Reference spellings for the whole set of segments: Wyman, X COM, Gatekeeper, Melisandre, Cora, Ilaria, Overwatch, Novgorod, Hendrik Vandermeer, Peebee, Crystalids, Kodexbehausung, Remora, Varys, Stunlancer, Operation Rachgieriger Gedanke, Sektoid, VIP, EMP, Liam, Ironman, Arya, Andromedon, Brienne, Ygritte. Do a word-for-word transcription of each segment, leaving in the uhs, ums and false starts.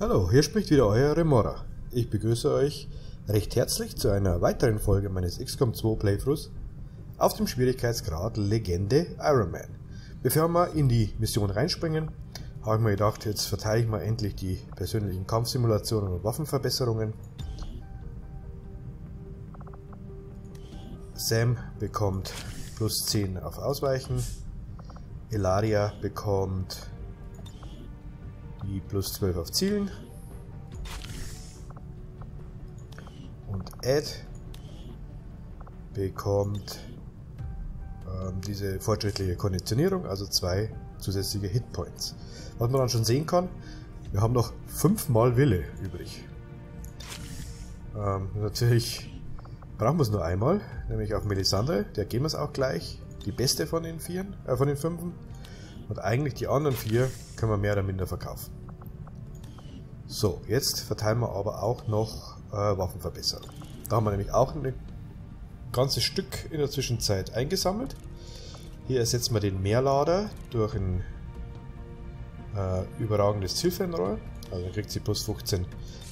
Hallo, hier spricht wieder euer Remora. Ich begrüße euch recht herzlich zu einer weiteren Folge meines X COM zwei Playthroughs auf dem Schwierigkeitsgrad Legende Iron Man. Bevor wir in die Mission reinspringen, habe ich mir gedacht, jetzt verteile ich mal endlich die persönlichen Kampfsimulationen und Waffenverbesserungen. Sam bekommt plus zehn auf Ausweichen. Ilaria bekommt die plus zwölf auf Zielen. Und Ed bekommt ähm, diese fortschrittliche Konditionierung, also zwei zusätzliche Hitpoints. Was man dann schon sehen kann, wir haben noch fünfmal Wille übrig. Ähm, natürlich brauchen wir es nur einmal, nämlich auf Melisandre, der geben wir es auch gleich. Die beste von den vieren, äh, von den fünfen. Und eigentlich die anderen vier können wir mehr oder minder verkaufen. So, jetzt verteilen wir aber auch noch äh, Waffenverbesserung. Da haben wir nämlich auch ein ganzes Stück in der Zwischenzeit eingesammelt. Hier ersetzen wir den Mehrlader durch ein äh, überragendes Zielfernrohr. Also dann kriegt sie plus fünfzehn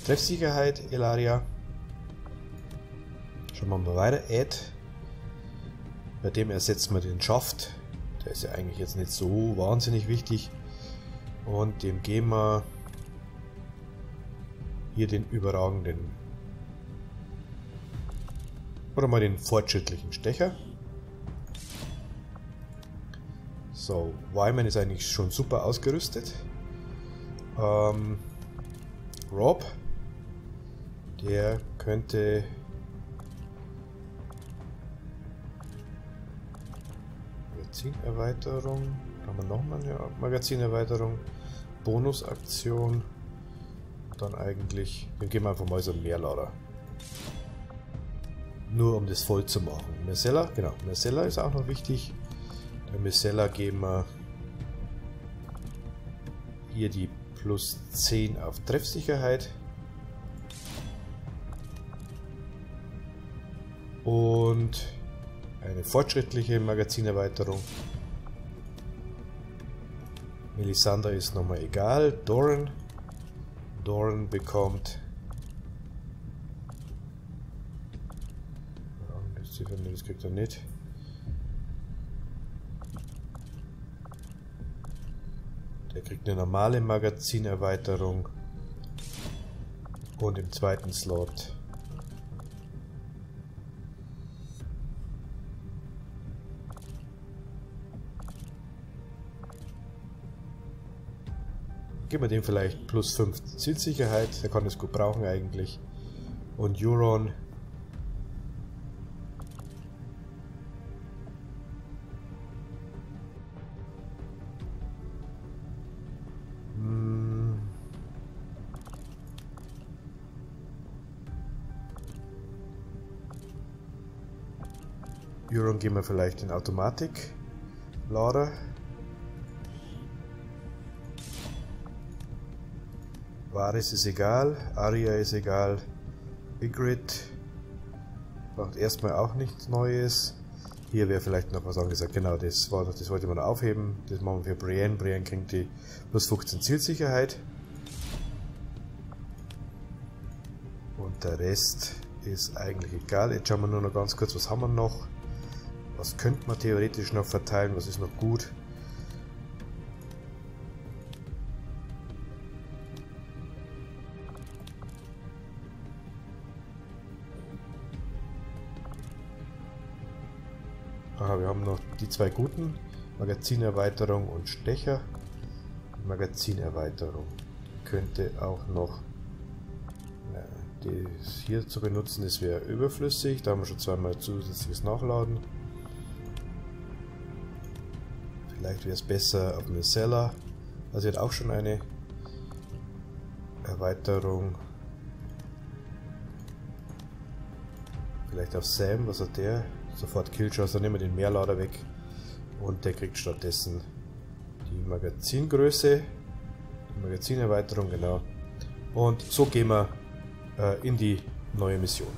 Treffsicherheit, Ilaria. Schauen wir mal weiter. Add. Bei dem ersetzen wir den Schaft. Der ist ja eigentlich jetzt nicht so wahnsinnig wichtig. Und dem geben wir hier den überragenden oder mal den fortschrittlichen Stecher. So, Wyman ist eigentlich schon super ausgerüstet. Ähm, Rob, der könnte Magazinerweiterung, haben wir nochmal eine Magazinerweiterung, Bonusaktion, dann eigentlich, dann gehen wir einfach mal so einen Mehrlader. Nur um das voll zu machen. Marcella, genau, Marcella ist auch noch wichtig. Der Marcella geben wir hier die plus zehn auf Treffsicherheit. Und eine fortschrittliche Magazinerweiterung. Melisandre ist nochmal egal. Doran. Doran bekommt das kriegt er nicht. Der kriegt eine normale Magazinerweiterung. Und im zweiten Slot geben wir dem vielleicht plus fünf Zielsicherheit, der kann es gut brauchen eigentlich. Und Euron hm. Euron geben wir vielleicht in Automatik-Lader. Varys ist egal, Arya ist egal, Ygritte braucht erstmal auch nichts Neues. Hier wäre vielleicht noch was angesagt, genau, das, war, das wollte man aufheben, das machen wir für Brienne. Brienne kriegt die plus fünfzehn Zielsicherheit. Und der Rest ist eigentlich egal. Jetzt schauen wir nur noch ganz kurz, was haben wir noch? Was könnte man theoretisch noch verteilen, was ist noch gut? Wir haben noch die zwei guten, Magazinerweiterung und Stecher. Magazinerweiterung könnte auch noch na, das hier zu benutzen, das wäre überflüssig, da haben wir schon zweimal zusätzliches Nachladen. Vielleicht wäre es besser auf Marcella, also hat auch schon eine Erweiterung. Vielleicht auf Sam, was hat der? Sofort Killshots, dann nehmen wir den Mehrlader weg und der kriegt stattdessen die Magazingröße, die Magazinerweiterung, genau. Und so gehen wir äh, in die neue Mission.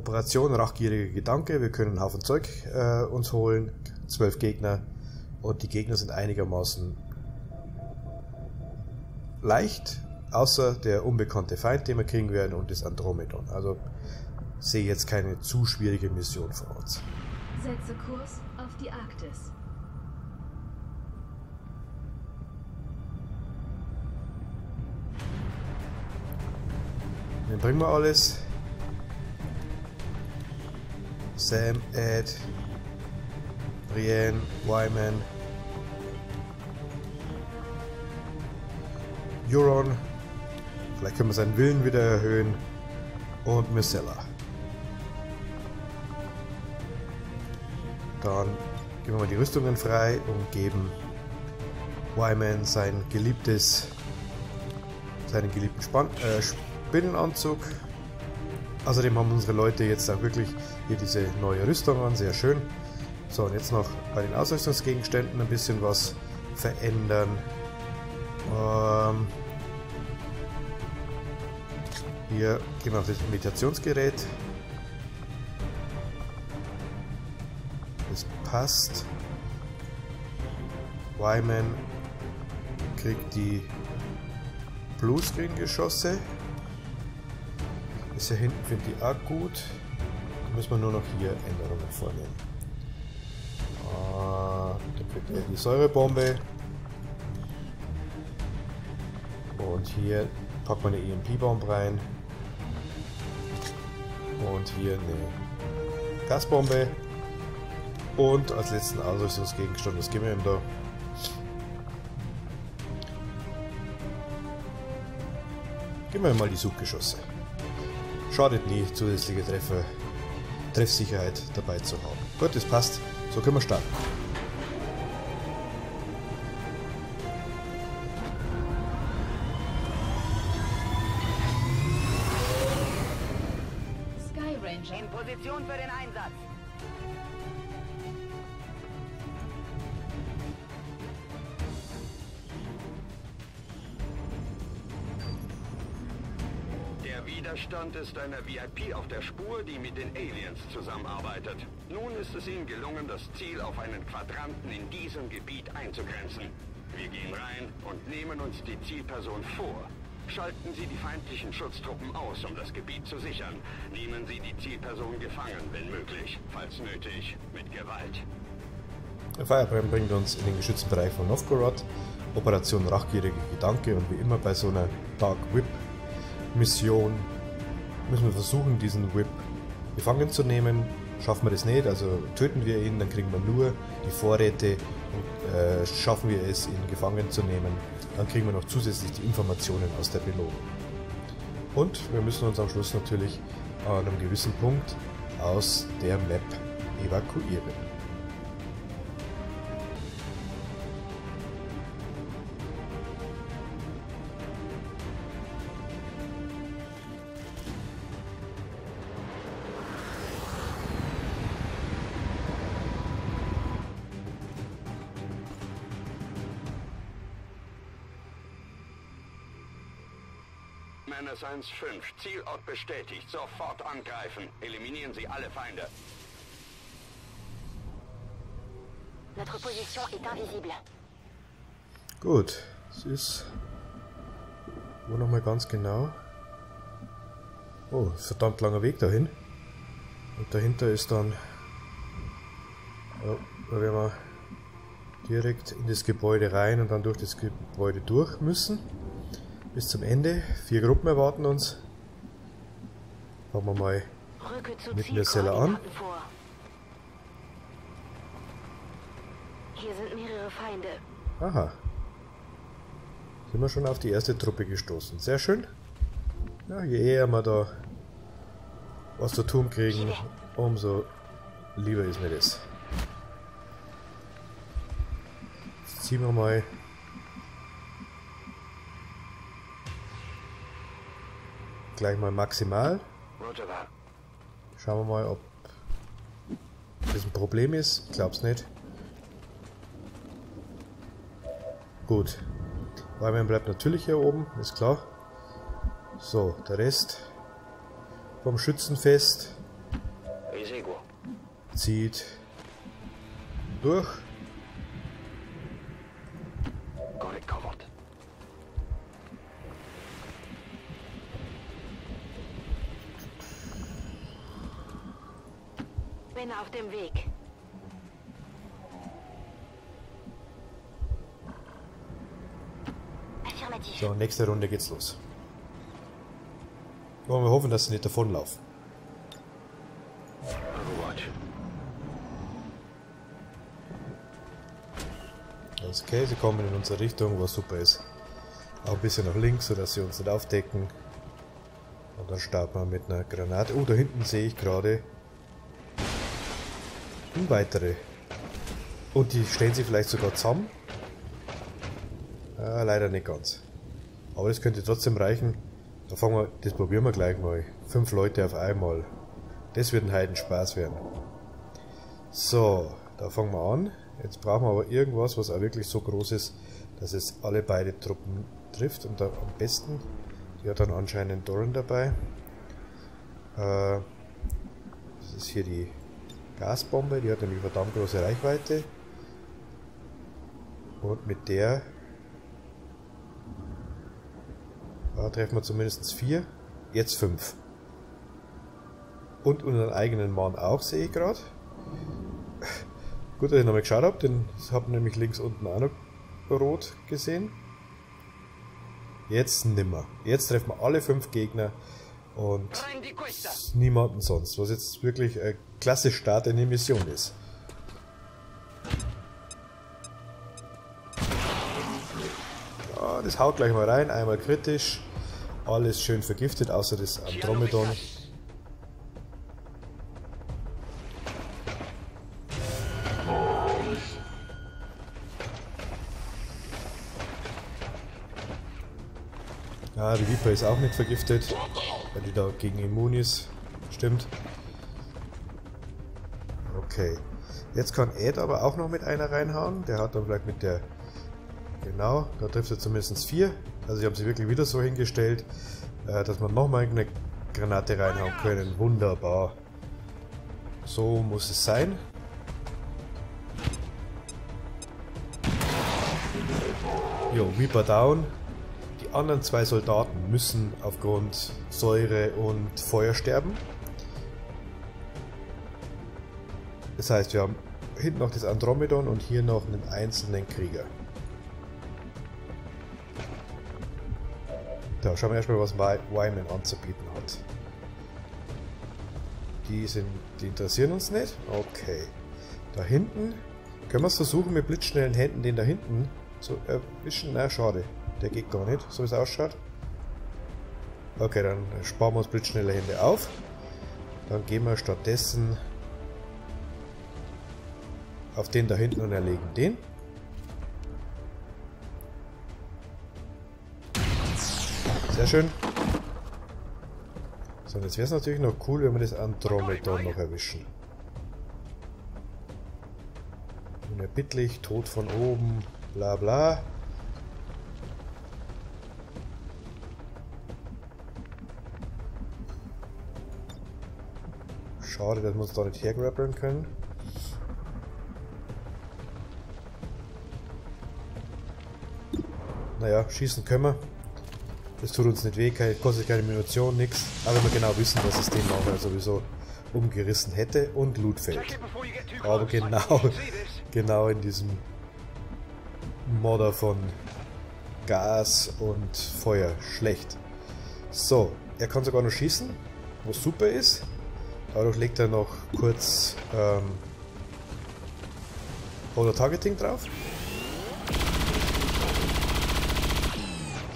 Operation Rachgieriger Gedanke, wir können einen Haufen Zeug äh, uns holen, zwölf Gegner, und die Gegner sind einigermaßen leicht, außer der unbekannte Feind, den wir kriegen werden, und das Andromedon. Also sehe jetzt keine zu schwierige Mission vor uns. Setze Kurs auf die Arktis. Dann bringen wir alles. Sam, Ed, Brienne, Wyman, Euron. Vielleicht können wir seinen Willen wieder erhöhen. Und Missella. Dann geben wir mal die Rüstungen frei und geben Wyman sein geliebtes, seinen geliebten Span äh, Spinnenanzug. Außerdem haben unsere Leute jetzt auch wirklich hier diese neue Rüstung an, sehr schön. So, und jetzt noch bei den Ausrüstungsgegenständen ein bisschen was verändern. Ähm, hier gehen wir auf das Meditationsgerät. Das passt. Wyman kriegt die Bluescreen-Geschosse. Hier hinten finde ich auch gut. Da müssen wir nur noch hier Änderungen vornehmen. Ah, da kriegt er die Säurebombe. Und hier packt man eine E M P-Bombe rein. Und hier eine Gasbombe. Und als letzten Ausrüstungsgegenstand, was geben wir ihm da? Geben wir ihm mal die Suchgeschosse. Schadet nie, zusätzliche Treffer, Treffsicherheit dabei zu haben. Gut, das passt. So können wir starten. Sky Ranger in Position für den Einsatz. Widerstand ist einer V I P auf der Spur, die mit den Aliens zusammenarbeitet. Nun ist es ihnen gelungen, das Ziel auf einen Quadranten in diesem Gebiet einzugrenzen. Wir gehen rein und nehmen uns die Zielperson vor. Schalten Sie die feindlichen Schutztruppen aus, um das Gebiet zu sichern. Nehmen Sie die Zielperson gefangen, wenn möglich, falls nötig, mit Gewalt. Der Firebrand bringt uns in den geschützten Bereich von Novgorod. Operation Rachgieriger Gedanke, und wie immer bei so einer Dark Whip Mission müssen wir versuchen, diesen Whip gefangen zu nehmen. Schaffen wir das nicht, also töten wir ihn, dann kriegen wir nur die Vorräte, und äh, schaffen wir es, ihn gefangen zu nehmen, dann kriegen wir noch zusätzlich die Informationen aus der Belohnung. Und wir müssen uns am Schluss natürlich an einem gewissen Punkt aus der Map evakuieren. eins fünf, Zielort bestätigt, sofort angreifen. Eliminieren Sie alle Feinde. Notre Position est invisible. Gut, es ist... Wo nochmal ganz genau? Oh, verdammt langer Weg dahin. Und dahinter ist dann... Ja, da werden wir direkt in das Gebäude rein und dann durch das Gebäude durch müssen. Bis zum Ende. Vier Gruppen erwarten uns. Fangen wir mal mit Missella an. Hier sind mehrere Feinde. Aha. Sind wir schon auf die erste Truppe gestoßen. Sehr schön. Ja, je eher wir da was zu tun kriegen, umso lieber ist mir das. Jetzt ziehen wir mal gleich mal maximal. Schauen wir mal, ob das ein Problem ist. Ich glaube es nicht. Gut. Wyman bleibt natürlich hier oben, ist klar. So, der Rest vom Schützenfest zieht durch. Bin auf dem Weg. So, nächste Runde geht's los. Und wir hoffen, dass sie nicht davonlaufen. Okay, sie kommen in unsere Richtung, was super ist. Auch ein bisschen nach links, sodass sie uns nicht aufdecken. Und dann starten wir mit einer Granate. Oh, da hinten sehe ich gerade und weitere. Und die stellen sie vielleicht sogar zusammen? Ah, leider nicht ganz. Aber das könnte trotzdem reichen. Da fangen wir, das probieren wir gleich mal. Fünf Leute auf einmal. Das wird ein Heidenspaß werden. So, da fangen wir an. Jetzt brauchen wir aber irgendwas, was auch wirklich so groß ist, dass es alle beide Truppen trifft. Und da am besten, die hat dann anscheinend Doran dabei. Äh, das ist hier die Gasbombe, die hat nämlich verdammt große Reichweite. Und mit der da treffen wir zumindest vier, jetzt fünf. Und unseren eigenen Mann auch, sehe ich gerade. Gut, dass ich nochmal geschaut habe, den habe nämlich links unten auch noch rot gesehen. Jetzt nimmer. Jetzt treffen wir alle fünf Gegner und niemanden sonst, was jetzt wirklich ein klasse Start in die Mission ist. Ja, das haut gleich mal rein, einmal kritisch. Alles schön vergiftet, außer das Andromedon. Ah, die Viper ist auch nicht vergiftet, weil die da gegen immun ist. Stimmt. Okay. Jetzt kann Ed aber auch noch mit einer reinhauen. Der hat dann vielleicht mit der... Genau, da trifft er zumindest vier. Also ich habe sie wirklich wieder so hingestellt, dass man nochmal eine Granate reinhauen können. Wunderbar. So muss es sein. Jo, Viper down. Die anderen zwei Soldaten müssen aufgrund Säure und Feuer sterben. Das heißt, wir haben hinten noch das Andromedon und hier noch einen einzelnen Krieger. Da schauen wir erstmal, was Wyman anzubieten hat. Die, sind, die interessieren uns nicht. Okay. Da hinten können wir es versuchen, mit blitzschnellen Händen den da hinten zu erwischen. Na, schade. Der geht gar nicht, so wie es ausschaut. Okay, dann sparen wir uns blitzschnelle Hände auf. Dann gehen wir stattdessen auf den da hinten und erlegen den. Sehr schön. So, und jetzt wäre es natürlich noch cool, wenn wir das Andromedon noch erwischen. Unerbittlich, tot von oben, bla bla. Schade, dass wir uns da nicht hergrappeln können. Naja, schießen können wir. Das tut uns nicht weh, kostet keine Munition, nichts. Aber wenn wir genau wissen, dass das Ding nachher sowieso umgerissen hätte und Loot fällt. Aber genau, genau in diesem Modder von Gas und Feuer. Schlecht. So, er kann sogar noch schießen, was super ist. Dadurch legt er noch kurz ähm, Auto-Targeting drauf.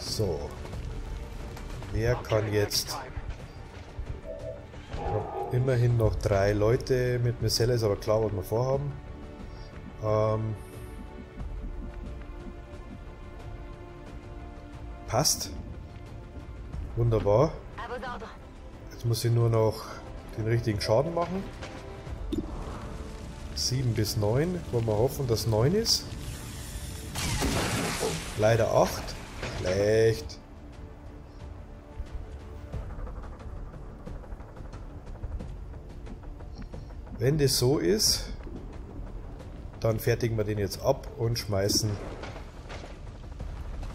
So. Wer kann jetzt... Immerhin noch drei Leute mit Misselle, ist aber klar, was wir vorhaben. Ähm, passt. Wunderbar. Jetzt muss ich nur noch den richtigen Schaden machen. sieben bis neun. Wollen wir hoffen, dass neun ist. Leider acht. Schlecht. Wenn das so ist, dann fertigen wir den jetzt ab und schmeißen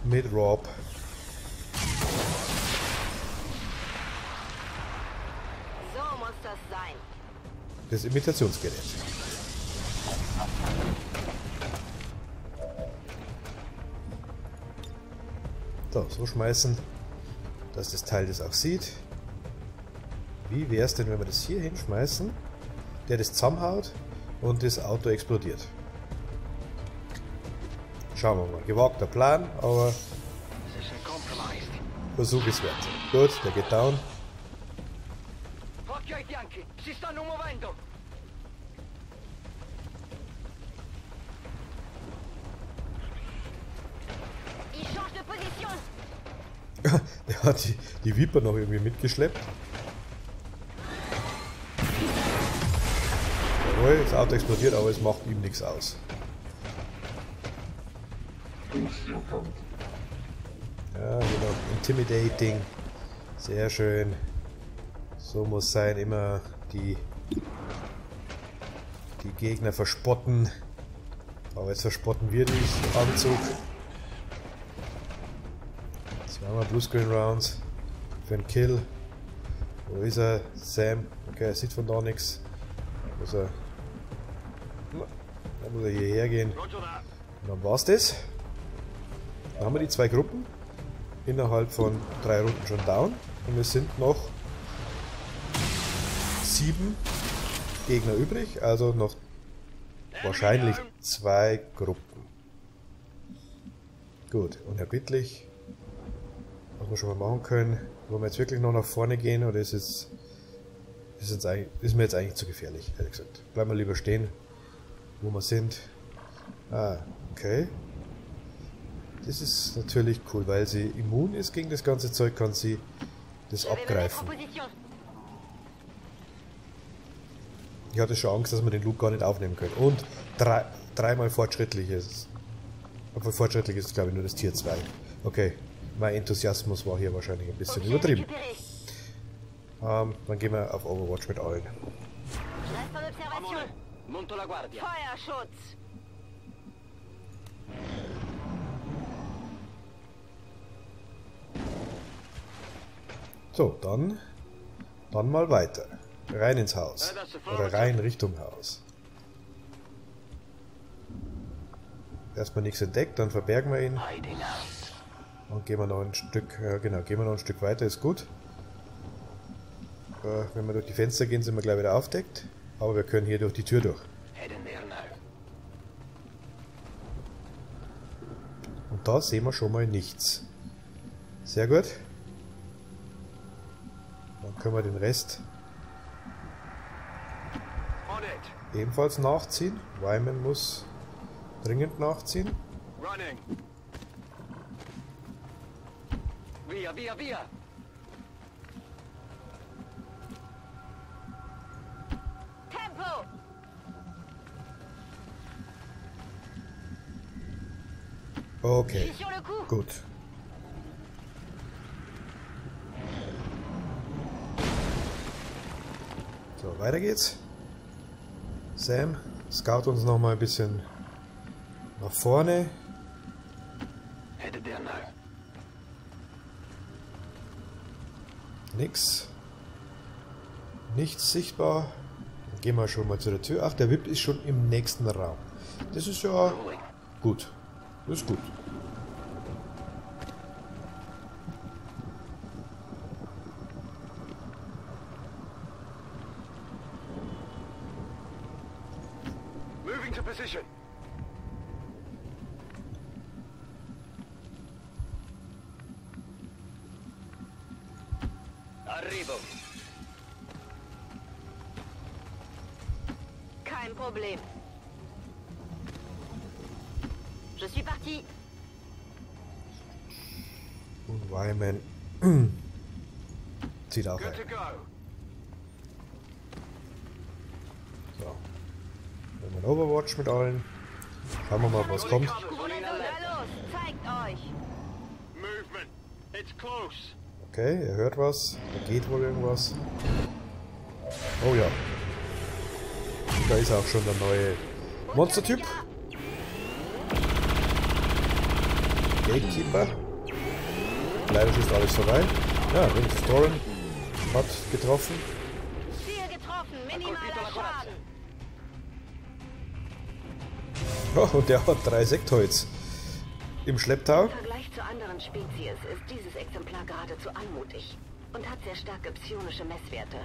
mit Rob. So muss das sein. Das Imitationsgerät. So, so schmeißen, dass das Teil das auch sieht. Wie wäre es denn, wenn wir das hier hinschmeißen, der das zusammenhaut und das Auto explodiert? Schauen wir mal. Gewagter Plan, aber Versuch ist wert. Gut, der geht down. Der hat die, die Viper noch irgendwie mitgeschleppt. Jawohl, das Auto explodiert, aber es macht ihm nichts aus. Ja, genau. Intimidating. Sehr schön. So muss sein, immer die, die Gegner verspotten. Aber jetzt verspotten wir dich, Anzug. Zweimal Blue Screen Rounds für einen Kill. Wo ist er? Sam. Okay, er sieht von da nichts. Da muss er, da muss er hierher gehen. Und dann war's das. Dann haben wir die zwei Gruppen innerhalb von drei Runden schon down. Und es sind noch sieben Gegner übrig. Also noch wahrscheinlich zwei Gruppen. Gut, unerbittlich. Was wir schon mal machen können. Wollen wir jetzt wirklich noch nach vorne gehen oder ist, jetzt, ist, jetzt ist mir jetzt eigentlich zu gefährlich, ehrlich gesagt. Bleiben wir lieber stehen, wo wir sind. Ah, okay. Das ist natürlich cool, weil sie immun ist gegen das ganze Zeug, kann sie das abgreifen. Ich hatte schon Angst, dass wir den Loop gar nicht aufnehmen können. Und drei, dreimal fortschrittliches. Obwohl fortschrittlich ist, glaube ich, nur das Tier zwei. Okay, mein Enthusiasmus war hier wahrscheinlich ein bisschen übertrieben. Ähm, dann gehen wir auf Overwatch mit allen. Feuerschutz! So, dann, dann mal weiter. Rein ins Haus. Oder rein Richtung Haus. Erstmal nichts entdeckt, dann verbergen wir ihn. Und gehen wir noch ein Stück, äh, genau, gehen wir noch ein Stück weiter, ist gut. Äh, wenn wir durch die Fenster gehen, sind wir gleich wieder aufdeckt. Aber wir können hier durch die Tür durch. Und da sehen wir schon mal nichts. Sehr gut. Können wir den Rest ebenfalls nachziehen. Wyman muss dringend nachziehen. Via, via, via. Tempo. Okay, gut. So, weiter geht's. Sam, scout uns noch mal ein bisschen nach vorne. Nix. Nichts sichtbar. Dann gehen wir schon mal zu der Tür. Ach, der V I P ist schon im nächsten Raum. Das ist ja gut. Das ist gut. Kein Problem. Je suis parti. Und Wyman zieht auch ein. So. Dann ein Overwatch mit allen. Schauen wir mal, was kommt. Okay, er hört was. Da geht wohl irgendwas. Oh ja. da ist auch schon der neue Monstertyp. Gatekeeper. Leider schießt alles vorbei. Ja, Rings Torren hat getroffen. Oh, und der hat drei Sektoids im Schlepptau. Im Vergleich zu anderen Spezies ist dieses Exemplar geradezu anmutig und hat sehr starke psionische Messwerte.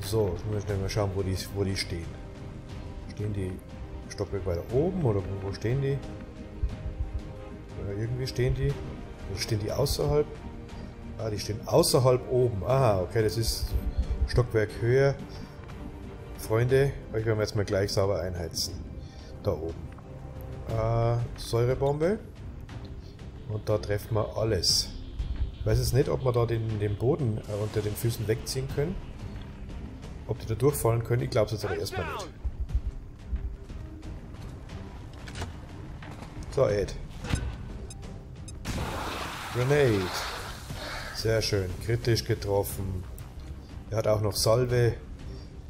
So, jetzt muss ich mal schauen, wo die, wo die stehen. Stehen die Stockwerk weiter oben oder wo stehen die? Ja, irgendwie stehen die. Oder stehen die außerhalb? Ah, die stehen außerhalb oben. Aha, okay, das ist Stockwerk höher. Freunde, euch werden wir jetzt mal gleich sauber einheizen. Da oben. Äh, Säurebombe. Und da treffen wir alles. Ich weiß jetzt nicht, ob wir da den, den Boden äh, unter den Füßen wegziehen können. Ob die da durchfallen können, ich glaube es jetzt aber erstmal nicht. So, Ed. Grenade. Sehr schön. Kritisch getroffen. Er hat auch noch Salve.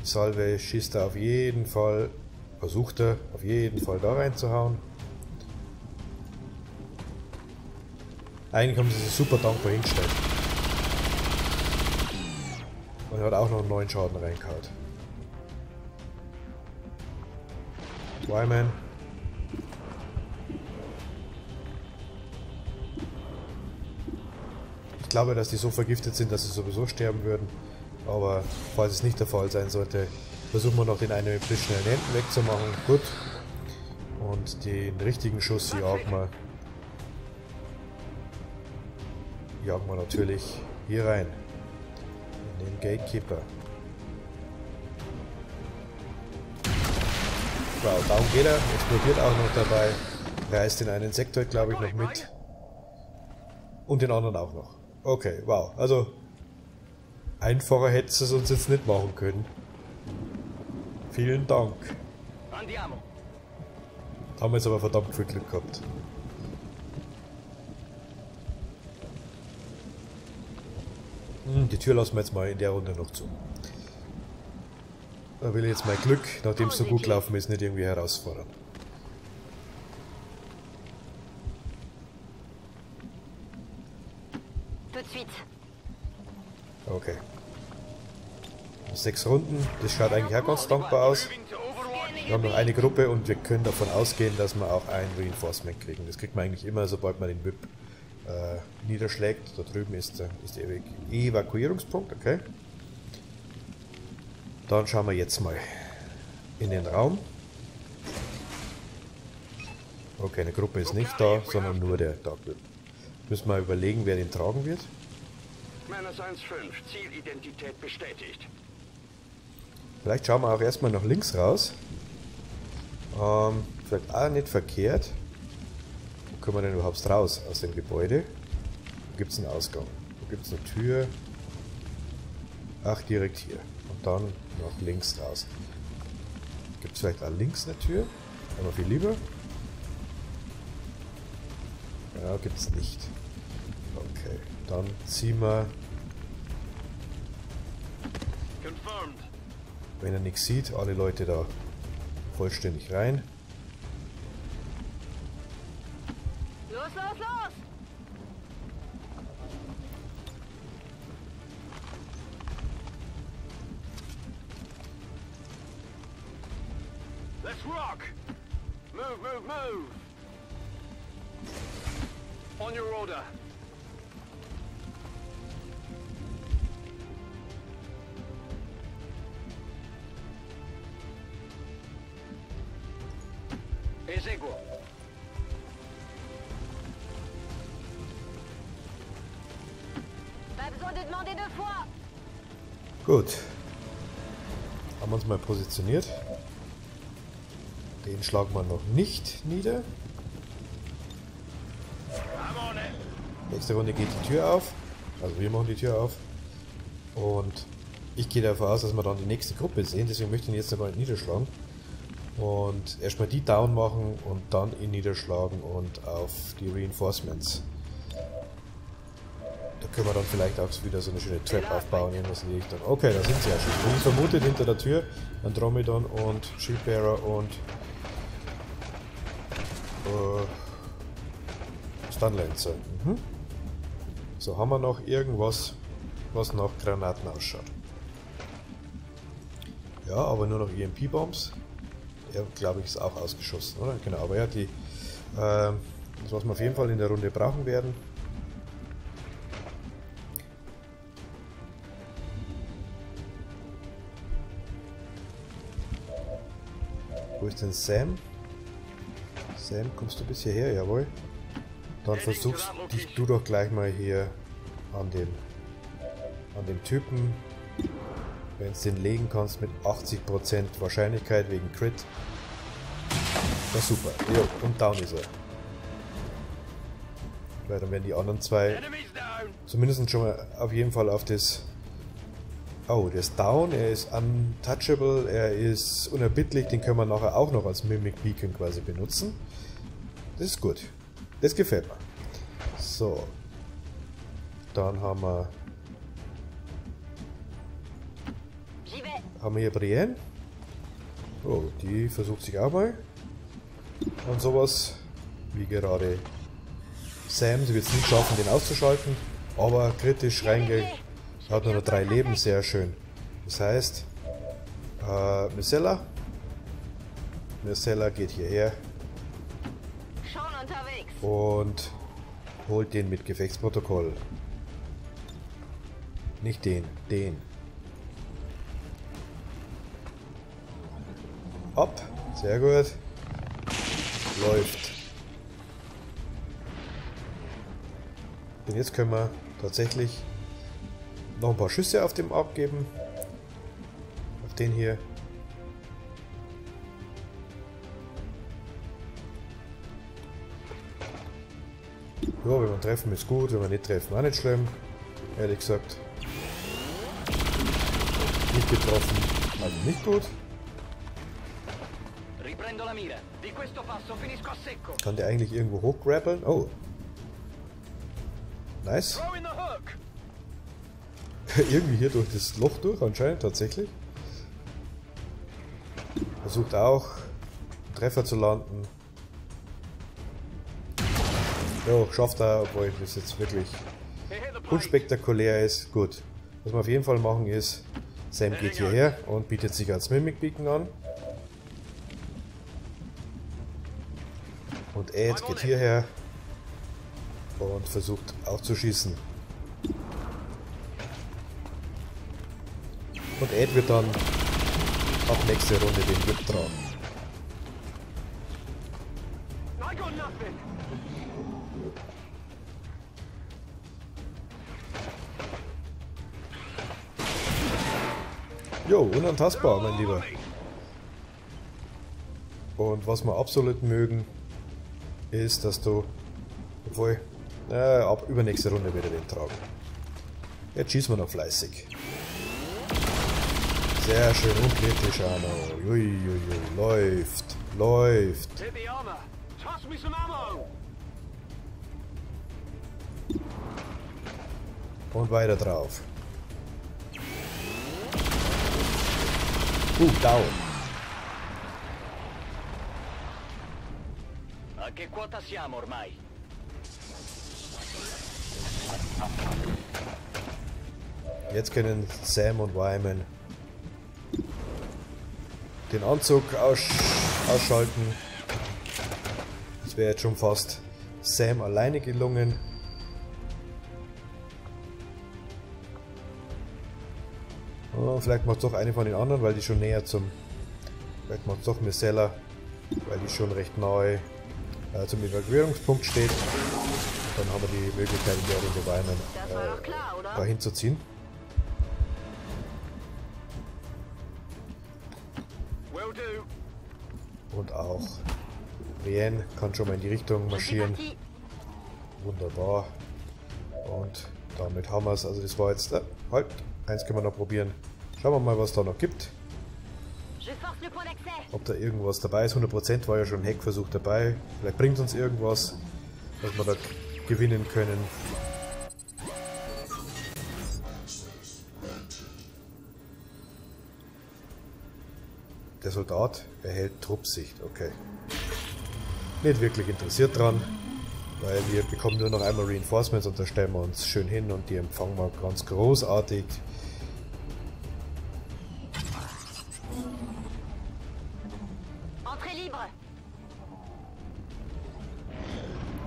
Die Salve schießt er auf jeden Fall. Versucht er auf jeden Fall da reinzuhauen. Eigentlich haben sie sich super dankbar hingestellt. Und er hat auch noch einen neuen Schaden reingehaut. Wyman. Ich glaube, dass die so vergiftet sind, dass sie sowieso sterben würden. Aber falls es nicht der Fall sein sollte, versuchen wir noch den einen mit frischen Elementen wegzumachen. Gut. Und den richtigen Schuss hier auch mal. Jagen wir natürlich hier rein, in den Gatekeeper. Wow, darum geht er, explodiert auch noch dabei, reißt den einen Sektor, glaube ich, noch mit und den anderen auch noch. Okay, wow, also einfacher hättest du es uns jetzt nicht machen können. Vielen Dank. Da haben wir jetzt aber verdammt viel Glück gehabt. Die Tür lassen wir jetzt mal in der Runde noch zu. Da will ich jetzt mein Glück, nachdem es so gut gelaufen ist, nicht irgendwie herausfordern. Okay. Sechs Runden, das schaut eigentlich auch ganz dankbar aus. Wir haben noch eine Gruppe und wir können davon ausgehen, dass wir auch ein Reinforcement kriegen. Das kriegt man eigentlich immer, sobald man den W I P Äh, niederschlägt. Da drüben ist der, ist der Evakuierungspunkt, okay. Dann schauen wir jetzt mal in den Raum. Okay, eine Gruppe ist nicht da, sondern nur der da drüben. Müssen wir überlegen, wer den tragen wird. Zielidentität bestätigt. Vielleicht schauen wir auch erstmal nach links raus. Ähm, vielleicht auch nicht verkehrt. Können wir denn überhaupt raus aus dem Gebäude? Wo gibt es einen Ausgang? Wo gibt es eine Tür? Ach, direkt hier. Und dann nach links raus. Gibt es vielleicht auch links eine Tür? Aber viel lieber. Ja, gibt es nicht. Okay, dann ziehen wir. Confirmed. Wenn er nichts sieht, alle Leute da vollständig rein. Gut, haben wir uns mal positioniert. Den schlagen wir noch nicht nieder. Nächste Runde geht die Tür auf, also wir machen die Tür auf. Und ich gehe davon aus, dass wir dann die nächste Gruppe sehen, deswegen möchte ich ihn jetzt einmal niederschlagen. Und erstmal die down machen und dann ihn niederschlagen und auf die Reinforcements. Da können wir dann vielleicht auch wieder so eine schöne Trap aufbauen in das Licht. Okay, da sind sie ja schon. Wie vermutet, hinter der Tür Andromedon und Shieldbearer und äh, Stunlancer. Mhm. So, haben wir noch irgendwas, was nach Granaten ausschaut. Ja, aber nur noch E M P-Bombs. Ja, glaube ich, ist auch ausgeschossen, oder? Genau, aber ja, die, äh, das, was wir auf jeden Fall in der Runde brauchen werden. Wo ist denn Sam? Sam, kommst du bis hierher? Jawohl. Dann versuchst dich du doch gleich mal hier an den, an den Typen, wenn du den legen kannst, mit achtzig Prozent Wahrscheinlichkeit wegen Crit. Na super. Jo, und down ist er. Weil dann werden die anderen zwei zumindest schon mal auf jeden Fall auf das... Oh, der ist down, er ist untouchable, er ist unerbittlich, den können wir nachher auch noch als Mimic Beacon quasi benutzen. Das ist gut. Das gefällt mir. So. Dann haben wir... Haben wir hier Brienne. Oh, die versucht sich auch mal. Und sowas. Wie gerade Sam, sie wird es nicht schaffen, den auszuschalten. Aber kritisch reingeht. Hat nur noch drei Leben, sehr schön. Das heißt, äh, Missella. Missella geht hierher. Und holt den mit Gefechtsprotokoll. Nicht den, den. Hopp, sehr gut. Läuft. Und jetzt können wir tatsächlich noch ein paar Schüsse auf dem abgeben. Auf den hier. Ja, wenn wir treffen, ist gut, wenn wir nicht treffen, auch nicht schlimm. Ehrlich gesagt. Nicht getroffen, also nicht gut. Kann der eigentlich irgendwo hochgrappeln? Oh. Nice. Irgendwie hier durch das Loch durch, anscheinend tatsächlich. Versucht auch, einen Treffer zu landen. Jo, schafft er, obwohl das jetzt wirklich unspektakulär ist. Gut, was wir auf jeden Fall machen ist, Sam geht hierher und bietet sich als Mimic Beacon an. Und Ed geht hierher und versucht auch zu schießen. Und Ed wird dann ab nächste Runde den Whip tragen. Jo, unantastbar, mein Lieber. Und was wir absolut mögen, ist, dass du, obwohl, äh, ab übernächste Runde wieder den tragen. Jetzt schießen wir noch fleißig. Sehr schön, unkritisch, Arno. Uiuiui, läuft, läuft. Und weiter drauf. Uh, down. A che quota siamo ormai? Jetzt können Sam und Wyman den Anzug aus ausschalten. Das wäre jetzt schon fast Sam alleine gelungen. Oh, vielleicht macht es doch eine von den anderen, weil die schon näher zum... Vielleicht macht es doch Missella, weil die schon recht nahe äh, zum Evakuierungspunkt steht. Und dann haben wir die Möglichkeit, in der Runde Weinen äh, klar, dahin zu ziehen. Und auch Brienne kann schon mal in die Richtung marschieren. Wunderbar. Und damit haben wir es. Also das war jetzt... Äh, halt, eins können wir noch probieren. Schauen wir mal, was da noch gibt. Ob da irgendwas dabei ist. hundert Prozent war ja schon ein Hackversuch dabei. Vielleicht bringt uns irgendwas, was wir da gewinnen können. Der Soldat erhält Truppsicht. Okay. Nicht wirklich interessiert dran, weil wir bekommen nur noch einmal Reinforcements und da stellen wir uns schön hin und die empfangen wir ganz großartig.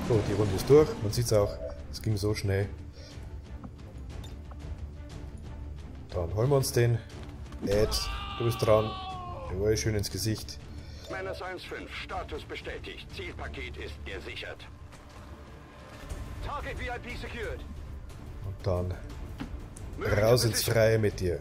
So, die Runde ist durch. Man sieht es auch, es ging so schnell. Dann holen wir uns den. Ed, du bist dran. Jawohl, schön ins Gesicht. Menace eins fünf, Status bestätigt. Zielpaket ist gesichert. Target V I P secured. Und dann raus ins Freie mit dir.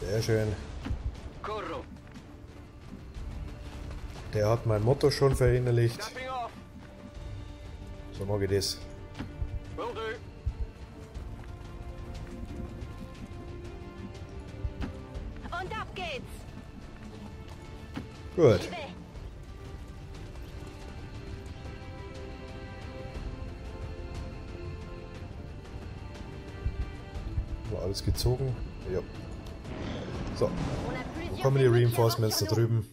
Sehr schön. Der hat mein Motto schon verinnerlicht. So mag ich das. Und ab geht's. Gut. War alles gezogen? Ja. So, wo kommen die Reinforcements da drüben?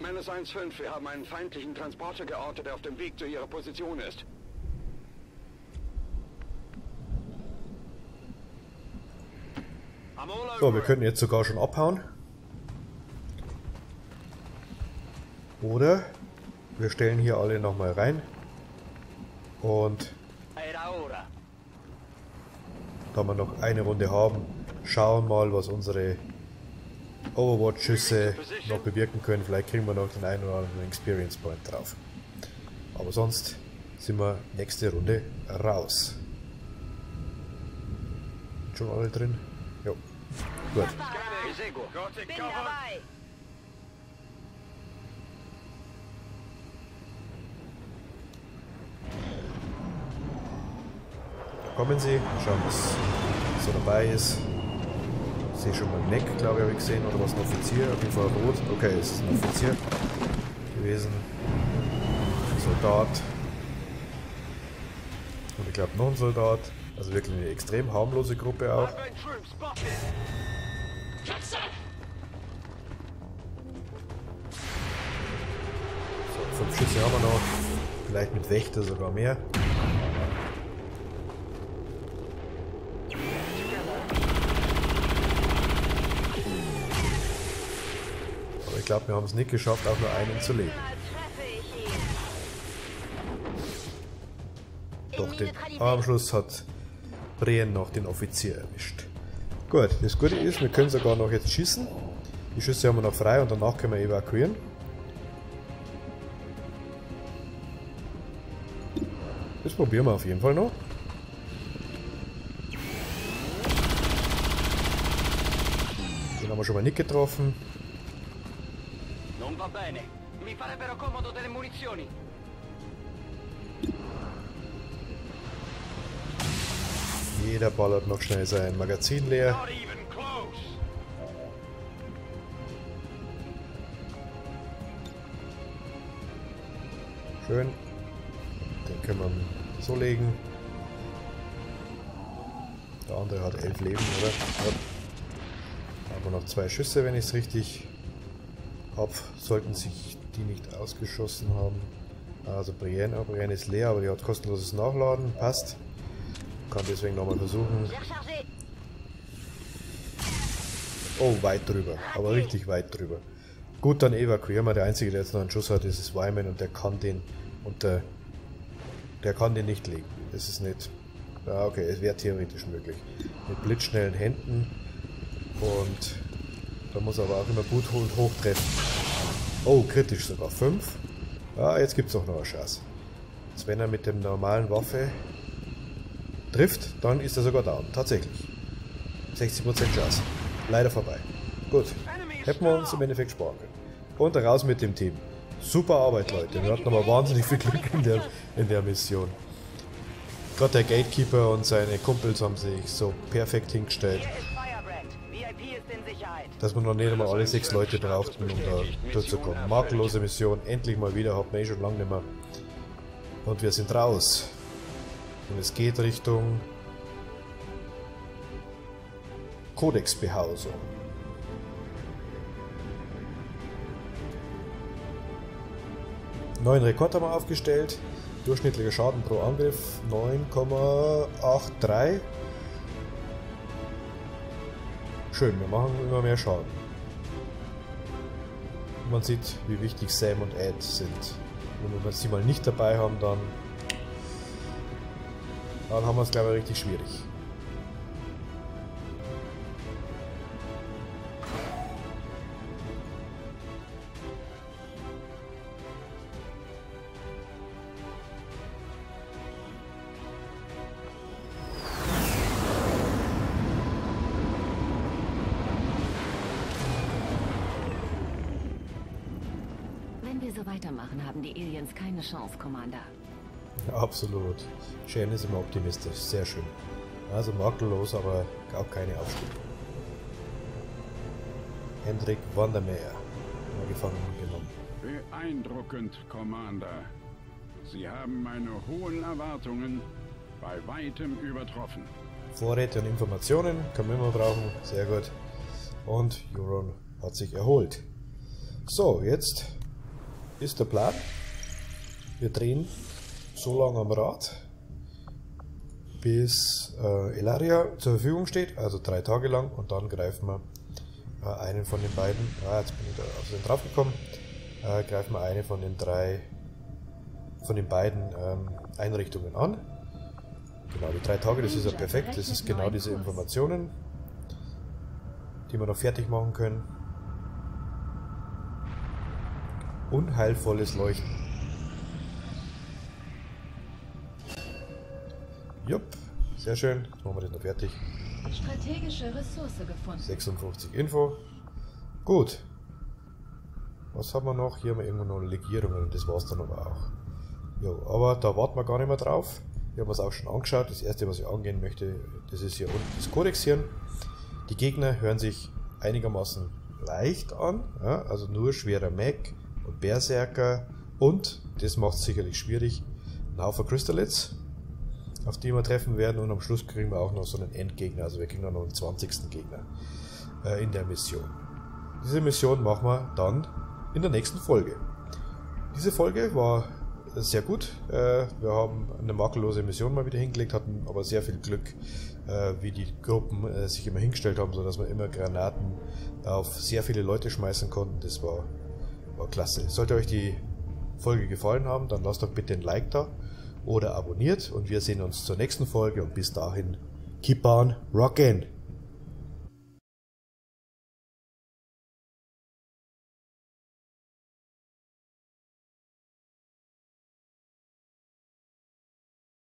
Menace eins fünf, wir haben einen feindlichen Transporter geortet, der auf dem Weg zu ihrer Position ist. So, wir könnten jetzt sogar schon abhauen. Oder wir stellen hier alle nochmal rein. Und da wir noch eine Runde haben, schauen mal, was unsere Overwatch-Schüsse noch bewirken können. Vielleicht kriegen wir noch den einen oder anderen Experience Point drauf. Aber sonst sind wir nächste Runde raus. Schon alle drin? Jo. Gut. Kommen Sie, mal schauen, was so dabei ist. Ich sehe schon mal einen Neck, glaube ich, habe ich gesehen. Oder was, ein Offizier? Auf jeden Fall rot. Okay, es ist ein Offizier gewesen. Ein Soldat. Und ich glaube noch ein Soldat. Also wirklich eine extrem harmlose Gruppe auch. So, fünf Schüsse haben wir noch. Vielleicht mit Wächter sogar mehr. Ich glaube, wir haben es nicht geschafft, auch nur einen zu legen. Doch, den, am Schluss hat Brien noch den Offizier erwischt. Gut, das Gute ist, wir können sogar noch jetzt schießen. Die Schüsse haben wir noch frei und danach können wir evakuieren. Das probieren wir auf jeden Fall noch. Den haben wir schon mal nicht getroffen. Va bene, mi farebbero comodo delle munizioni. Jeder ballert noch schnell sein Magazin leer. Schön. Den können wir so legen. Der andere hat elf Leben, oder? Da haben wir noch zwei Schüsse, wenn ich es richtig... Ab, sollten sich die nicht ausgeschossen haben. Also Brienne, Brienne ist leer, aber die hat kostenloses Nachladen, passt. Kann deswegen nochmal versuchen. Oh, weit drüber, aber richtig weit drüber. Gut, dann evakuieren wir. Der einzige, der jetzt noch einen Schuss hat, ist es Wyman und der kann den unter, der kann den nicht legen. Das ist nicht. Ah, okay, es wäre theoretisch möglich. Mit blitzschnellen Händen und da muss aber auch immer gut und hoch treffen. Oh, kritisch sogar. fünf. Ah, jetzt gibt es auch noch eine Chance. Jetzt, wenn er mit dem normalen Waffe trifft, dann ist er sogar down. Tatsächlich. sechzig Prozent Chance. Leider vorbei. Gut. Hätten wir uns im Endeffekt sparen können. Und raus mit dem Team. Super Arbeit, Leute. Wir hatten aber wahnsinnig viel Glück in der, in der Mission. Gott, der Gatekeeper und seine Kumpels haben sich so perfekt hingestellt. Dass man noch nicht einmal alle sechs Leute braucht, um da durchzukommen. Makellose Mission, endlich mal wieder, hat man eh schon lange nicht mehr. Und wir sind raus. Und es geht Richtung Kodexbehausung. Neuen Rekord haben wir aufgestellt. Durchschnittlicher Schaden pro Angriff neun Komma acht drei. Schön, wir machen immer mehr Schaden. Man sieht, wie wichtig Sam und Ed sind. Und wenn wir sie mal nicht dabei haben, dann, dann haben wir es, glaube ich, richtig schwierig. Weitermachen, haben die Aliens keine Chance, Commander. Ja, absolut. Shane ist immer optimistisch. Sehr schön. Also makellos, aber auch keine Aufstimmung. Hendrik Vandermeer. Mal gefangen genommen. Beeindruckend, Commander. Sie haben meine hohen Erwartungen bei weitem übertroffen. Vorräte und Informationen können wir immer brauchen. Sehr gut. Und Euron hat sich erholt. So, jetzt ist der Plan. Wir drehen so lange am Rad, bis äh, Elaria zur Verfügung steht, also drei Tage lang, und dann greifen wir äh, einen von den beiden, ah, jetzt bin ich da auf den drauf gekommen, äh, greifen wir eine von den drei, von den beiden ähm, Einrichtungen an. Genau, die drei Tage, das ist ja perfekt, das ist genau diese Informationen, die wir noch fertig machen können. Unheilvolles Leuchten. Jupp, sehr schön. Jetzt machen wir das noch fertig. Strategische Ressource gefunden. sechsundfünfzig Info. Gut. Was haben wir noch? Hier haben wir irgendwo noch Legierungen. Das war es dann aber auch. Jo, aber da warten wir gar nicht mehr drauf. Wir haben es auch schon angeschaut. Das erste, was ich angehen möchte, das ist hier unten das Kodexieren. Die Gegner hören sich einigermaßen leicht an. Ja, also nur schwerer Mech und Berserker, und das macht es sicherlich schwierig, ein Haufen Crystalids, auf die wir treffen werden, und am Schluss kriegen wir auch noch so einen Endgegner, also wir kriegen dann noch einen zwanzigsten Gegner äh, in der Mission. Diese Mission machen wir dann in der nächsten Folge. Diese Folge war sehr gut, äh, wir haben eine makellose Mission mal wieder hingelegt, hatten aber sehr viel Glück, äh, wie die Gruppen äh, sich immer hingestellt haben, sodass wir immer Granaten auf sehr viele Leute schmeißen konnten. Das war War klasse. Sollte euch die Folge gefallen haben, dann lasst doch bitte ein Like da oder abonniert, und wir sehen uns zur nächsten Folge, und bis dahin, keep on rockin'!